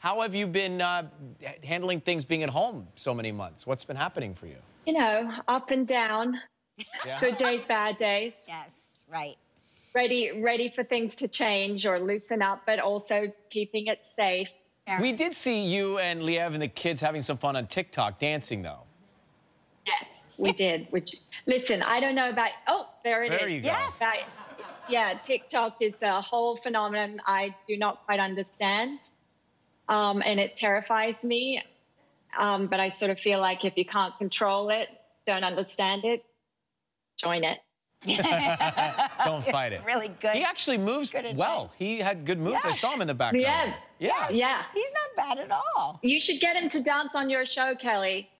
How have you been handling things being at home so many months? What's been happening for you? You know, up and down. Yeah. Good days, bad days. Yes, right. Ready for things to change or loosen up, but also keeping it safe. We did see you and Liev and the kids having some fun on TikTok dancing, though. Yes, we did. Which, listen, I don't know about. Oh, there it is. There you go. Yes. About, yeah, TikTok is a whole phenomenon I do not quite understand, and it terrifies me. But I sort of feel like if you can't control it, don't understand it, join it. Don't fight it. Really good. He actually moves well. He had good moves. Yes. I saw him in the background. Yeah. Yes. Yeah. He's not bad at all. You should get him to dance on your show, Kelly.